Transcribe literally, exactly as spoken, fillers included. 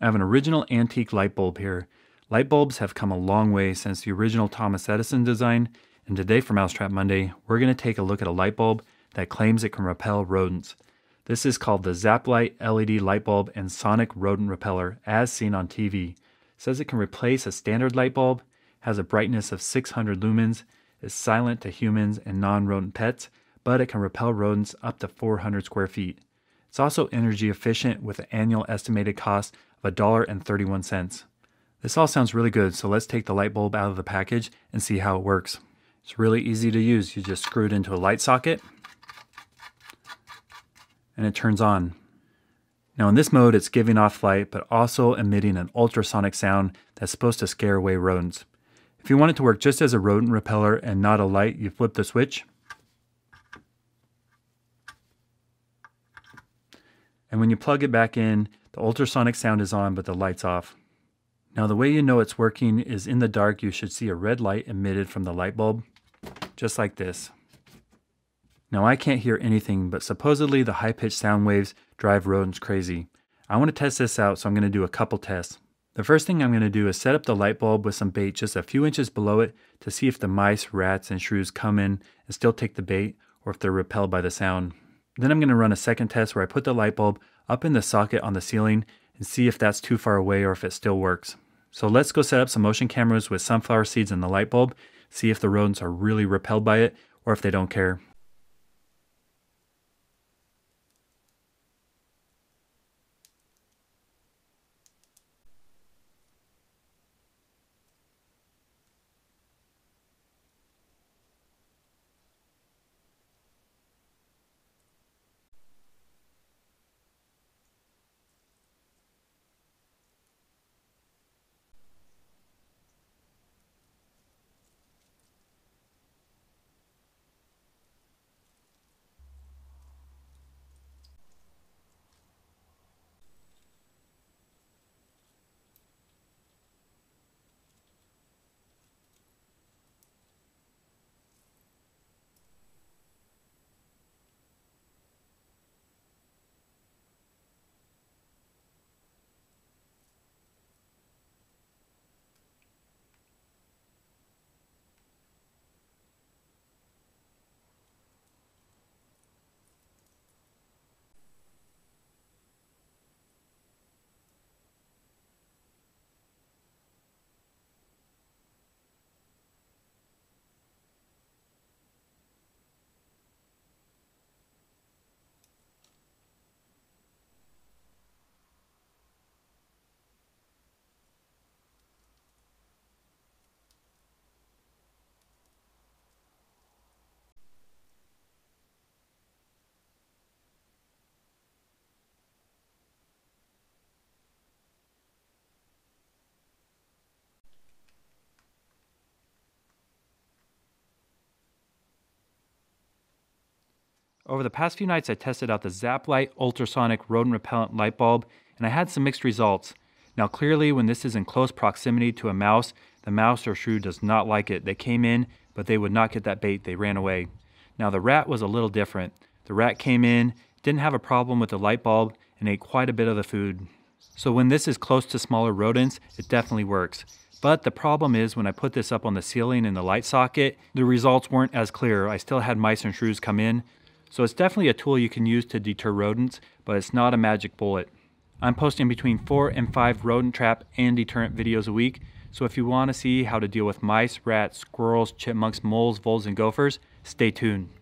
I have an original antique light bulb here. Light bulbs have come a long way since the original Thomas Edison design, and today for Mousetrap Monday, we're going to take a look at a light bulb that claims it can repel rodents. This is called the ZAPP Light L E D light bulb and sonic rodent repeller, as seen on T V. It says it can replace a standard light bulb, has a brightness of six hundred lumens, is silent to humans and non-rodent pets, but it can repel rodents up to four hundred square feet. It's also energy efficient with an annual estimated cost of a dollar and thirty-one cents. This all sounds really good, so let's take the light bulb out of the package and see how it works. It's really easy to use. You just screw it into a light socket and it turns on. Now in this mode, it's giving off light but also emitting an ultrasonic sound that's supposed to scare away rodents. If you want it to work just as a rodent repeller and not a light, you flip the switch. And when you plug it back in, the ultrasonic sound is on but the light's off. Now the way you know it's working is in the dark you should see a red light emitted from the light bulb, just like this. Now I can't hear anything, but supposedly the high-pitched sound waves drive rodents crazy. I want to test this out, so I'm going to do a couple tests. The first thing I'm going to do is set up the light bulb with some bait just a few inches below it to see if the mice, rats, and shrews come in and still take the bait, or if they're repelled by the sound. Then I'm going to run a second test where I put the light bulb up in the socket on the ceiling and see if that's too far away or if it still works. So let's go set up some motion cameras with sunflower seeds in the light bulb, see if the rodents are really repelled by it or if they don't care. Over the past few nights, I tested out the ZAPP Light ultrasonic rodent repellent light bulb, and I had some mixed results. Now clearly, when this is in close proximity to a mouse, the mouse or shrew does not like it. They came in, but they would not get that bait. They ran away. Now the rat was a little different. The rat came in, didn't have a problem with the light bulb, and ate quite a bit of the food. So when this is close to smaller rodents, it definitely works. But the problem is when I put this up on the ceiling in the light socket, the results weren't as clear. I still had mice and shrews come in. So it's definitely a tool you can use to deter rodents, but it's not a magic bullet. I'm posting between four and five rodent trap and deterrent videos a week, so if you want to see how to deal with mice, rats, squirrels, chipmunks, moles, voles, and gophers, stay tuned.